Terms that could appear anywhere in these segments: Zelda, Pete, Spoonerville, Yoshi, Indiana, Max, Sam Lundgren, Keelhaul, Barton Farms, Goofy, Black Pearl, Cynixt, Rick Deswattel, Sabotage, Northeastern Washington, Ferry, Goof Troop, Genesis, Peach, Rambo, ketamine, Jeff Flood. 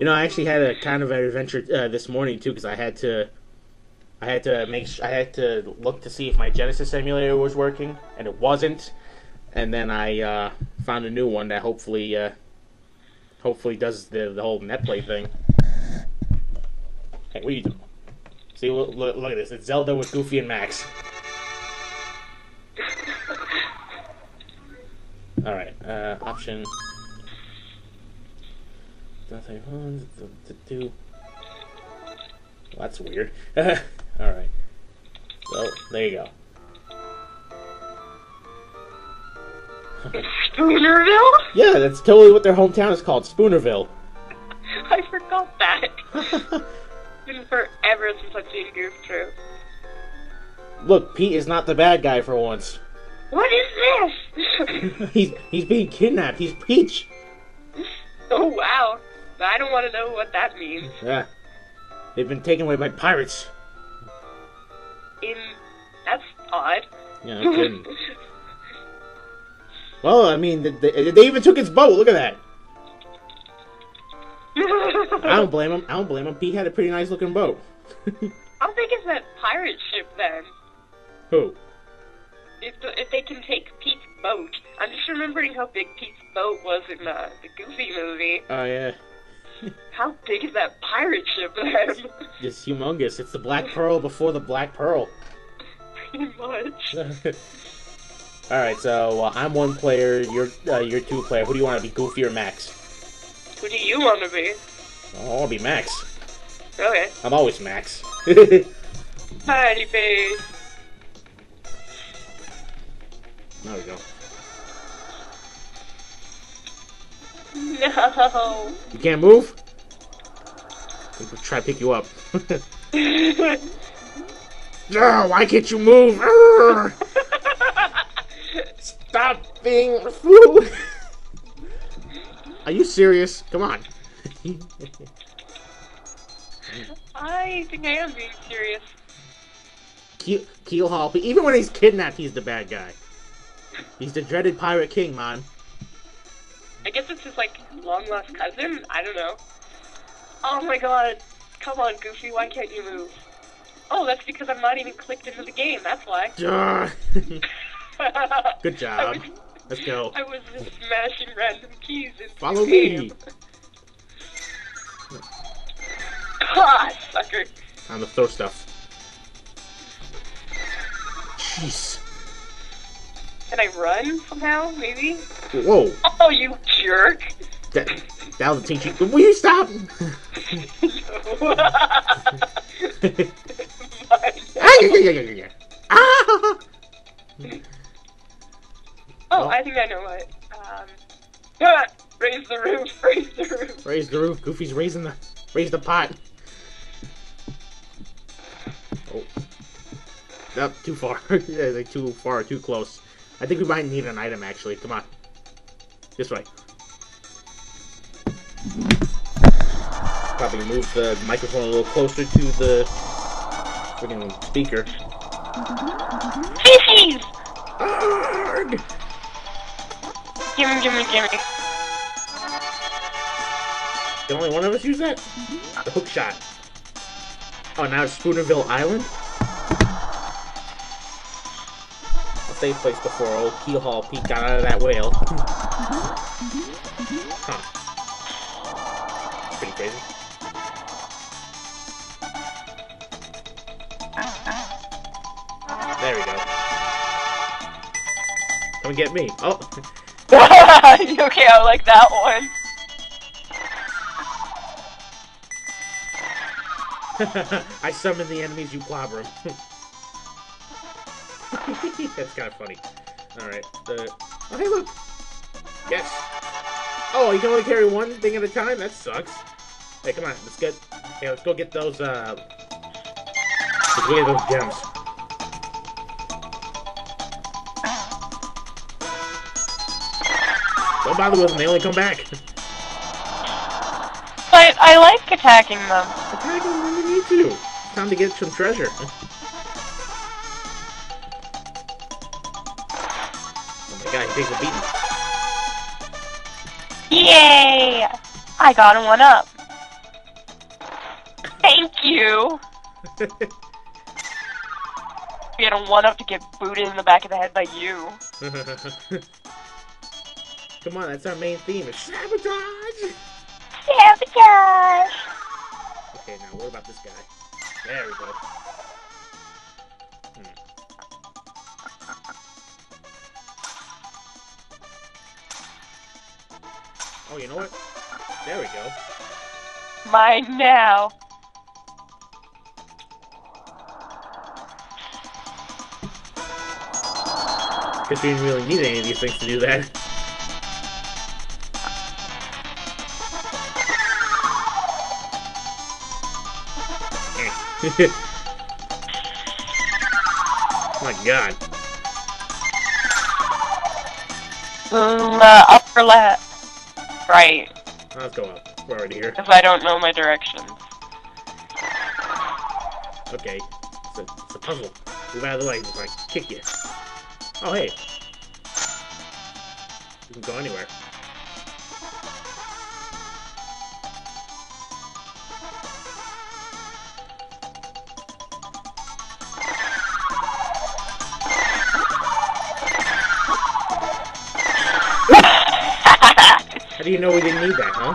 You know, I actually had a kind of an adventure this morning too, because I had to look to see if my Genesis emulator was working, and it wasn't. And then I found a new one that hopefully does the whole netplay thing. Hey, what are you doing? See, look at this. It's Zelda with Goofy and Max. All right. Option. Well, that's weird. All right. Well, there you go. Spoonerville? Yeah, that's totally what their hometown is called, Spoonerville. I forgot that. It's been forever since I've seen Goof Troop. Look, Pete is not the bad guy for once. What is this? he's being kidnapped. He's Peach. Oh, wow. I don't want to know what that means. Yeah. They've been taken away by pirates. That's odd. Yeah, no kidding. Well, I mean, they even took his boat. Look at that. I don't blame him. I don't blame him. Pete had a pretty nice looking boat. How big is that pirate ship then? Who? If they can take Pete's boat. I'm just remembering how big Pete's boat was in the Goofy movie. Oh, yeah. How big is that pirate ship then? It's humongous. It's the Black Pearl before the Black Pearl. Pretty much. All right, so I'm one player. You're two player. Who do you want to be, Goofy or Max? Who do you want to be? Oh, I'll be Max. Okay. I'm always Max. Party face. There we go. No. You can't move. We'll try to pick you up. Why can't you move? Stop being a fool! Are you serious? Come on. I think I am being serious. Keelhaul, even when he's kidnapped, he's the bad guy. He's the dreaded pirate king, man. I guess it's his, like, long-lost cousin? I don't know. Oh my god. Come on, Goofy, why can't you move? Oh, that's because I'm not even clicked into the game, that's why. Good job. Let's go. I was just smashing random keys into Follow the game. Me. Ah, sucker. Time to throw stuff. Jeez. Can I run somehow, maybe? Whoa. Oh, you jerk. That'll teach you. Will you stop? No. Ah! Oh, I think I know what. Raise the roof, raise the roof. Raise the roof. Goofy's raise the pot. Oh, nope, too far. Yeah, like too far, too close. I think we might need an item actually. Come on, this way. Probably move the microphone a little closer to the freaking speaker. Fishies! Arrgh! Gimme, gimme, gimme. Did only one of us use that? The hook shot. Oh, now it's Spoonerville Island? A safe place before old Keelhaul Pete got out of that whale. Huh. Pretty crazy. There we go. Come get me. Oh. Okay, I like that one. I summoned the enemies, you clobber them. That's kind of funny. Alright. Oh, hey, look. Yes. Oh, you can only carry one thing at a time? That sucks. Hey, come on. Let's go get those, let's go get those gems. Don't bother with them, they only come back. But I like attacking them. Attacking them when you need to. It's time to get some treasure. Oh my god, he takes a beating. Yay! I got a 1-up. you! We had a 1-up to get booted in the back of the head by you. Come on, that's our main theme. It's sabotage! Sabotage! Okay, now what about this guy? There we go. Hmm. Oh, you know what? There we go. Mine now. Because we didn't really need any of these things to do that. My god. Upper left. Right. Let's go up. We're already here. If I don't know my directions. Okay. It's a puzzle. Move out of the way before I kick you. Oh, hey. You can go anywhere. How do you know we didn't need that, huh?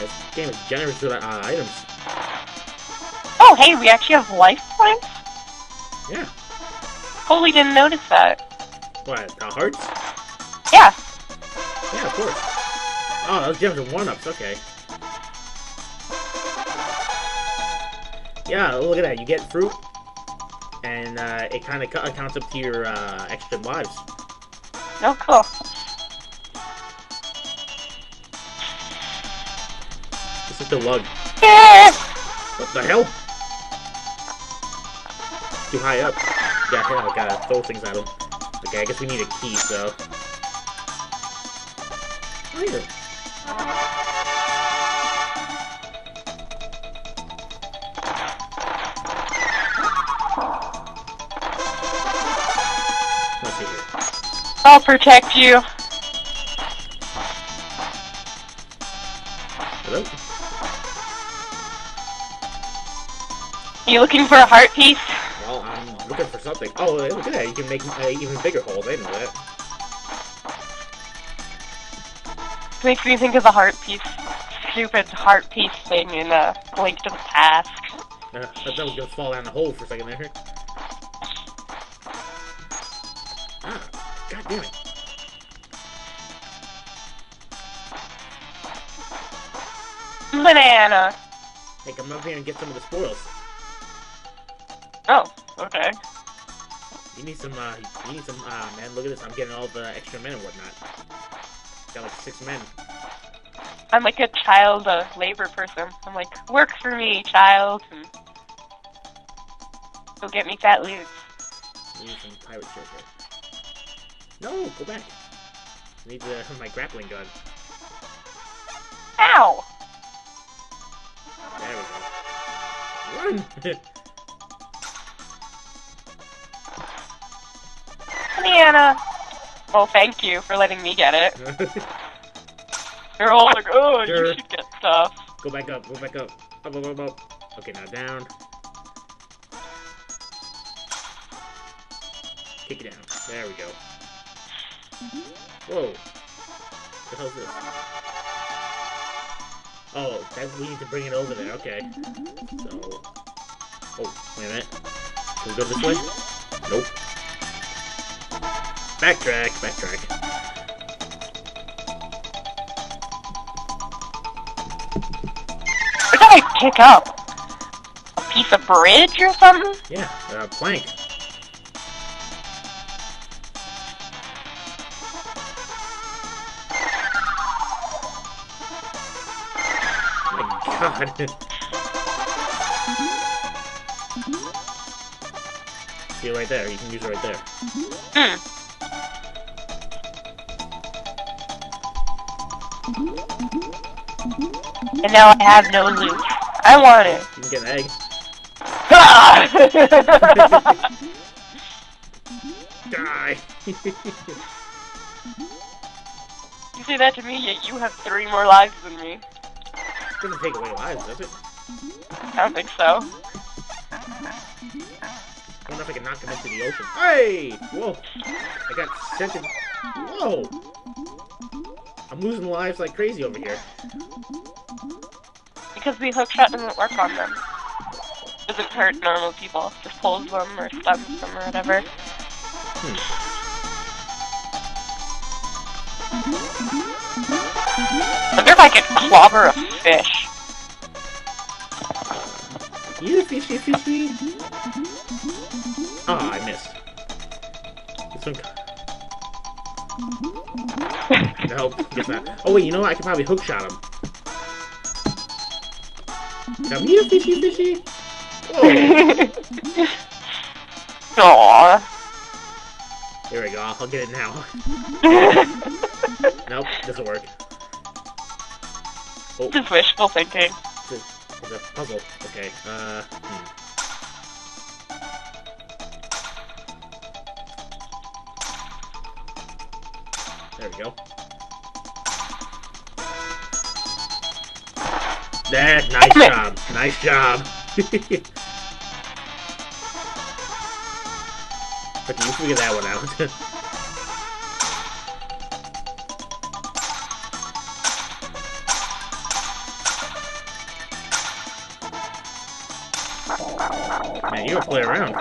This game is generous with our items. Oh, hey, we actually have life points? Yeah. Totally didn't notice that. What, the hearts? Yeah. Yeah, of course. Oh, those gems are one-ups, okay. Yeah, look at that, you get fruit, and it kind of counts up to your extra lives. Oh, cool. This is the lug. What the hell? Too high up. Yeah, I gotta throw things at him. Okay, I guess we need a key, so... Later. Let's see here. I'll protect you. Hello? You looking for a heart piece? Well, I'm looking for something. Oh, look at that. You can make an even bigger hole. They know that. Makes me think of the heart piece. Stupid heart piece thing in Link to the Past. I thought that was going to fall down the hole for a second there. Ah, god damn it. Banana! Hey, come up here and get some of the spoils. Oh, okay. You need some, man, look at this, I'm getting all the extra men and whatnot. Got like 6 men. I'm like a child labor person. I'm like, work for me, child, and go get me fat loot. Need some pirate shit. No, go back. I need my grappling gun. Ow! There we go. Run! Indiana! Well, thank you for letting me get it. You're all like, oh, sure. You should get stuff. Go back up, go back up. Up, up, up, up. Okay, now down. Kick it down. There we go. Whoa. What the hell is this? Oh, that's, we need to bring it over there, okay. So... Oh, wait a minute. Can we go this way? Nope. Backtrack, backtrack. We're gonna pick up a piece of bridge or something? Yeah, a plank. My god. See it right there, you can use it right there. Hmm. And now I have no loot. I want it. You can get an egg. Die! You say that to me, yet you have 3 more lives than me. It doesn't take away lives, does it? I don't think so. I don't know if I can knock him into the ocean. Hey! Whoa! I got sent in. Whoa! I'm losing lives like crazy over here. Because the hookshot doesn't work on them. It doesn't hurt normal people. It just pulls them or stuns them or whatever. I wonder if I could clobber a fish. You fishy fishy! Ah, I missed. This one... Nope, guess not. Oh wait, you know what? I could probably hookshot him. Now, you fishy fishy! Oh. Aww. There we go, I'll get it now. Nope, doesn't work. Oh. Just wishful thinking. It's a puzzle. Okay, There we go. There, nice job. Nice job. Okay, you figure that one out. Man, you would play around.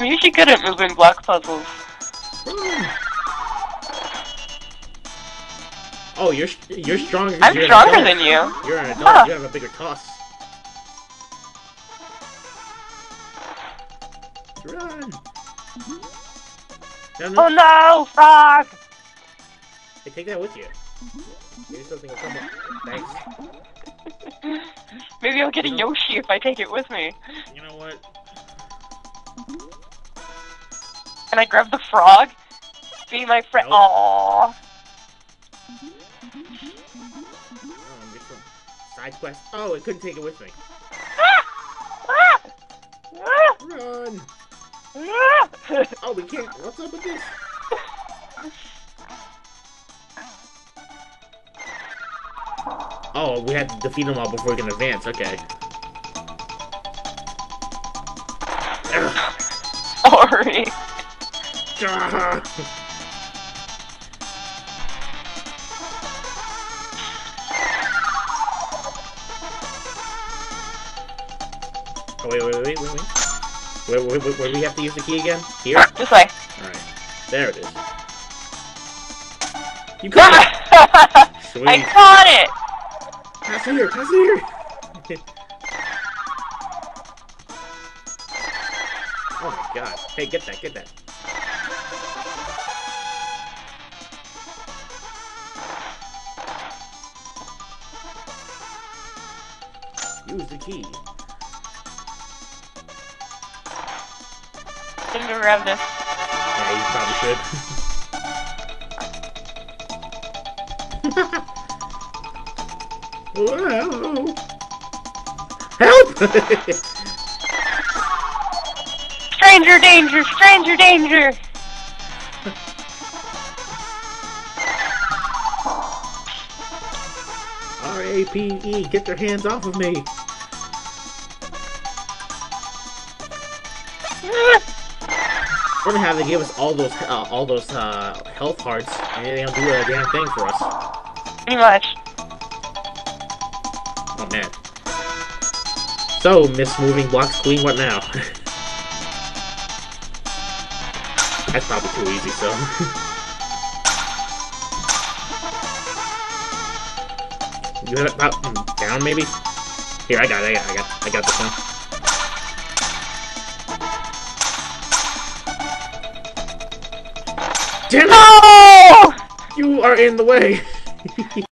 I'm usually good at moving block puzzles. Oh, you're stronger. I'm stronger than you. You're an adult. Huh. You have a bigger toss. Run! No, no. Oh no, frog! Hey, take that with you. Maybe something will come up. Thanks. Maybe I'll get a Yoshi if I take it with me. You know what? Can I grab the frog? Be my friend. Nope. Aww. Side quest. Oh, it couldn't take it with me. Ah! Ah! Run! Oh, we can't. What's up with this? Oh, we have to defeat them all before we can advance. Okay. Sorry. Oh, wait. Where do we have to use the key again? Here? This way. Alright. There it is. You caught it! Sweet. I caught it! Pass here! Oh my god. Hey, get that. Use the key. To grab this. Yeah, you probably should. Whoa! Help! Stranger danger! Stranger danger! R-A-P-E, get their hands off of me! I wonder how they give us all those health hearts, and they don't do a damn thing for us. Pretty much. Oh man. So, Miss Moving Blocks Queen, what now? That's probably too easy, so. You have it up, down, maybe? Here, I got this one. No! You are in the way.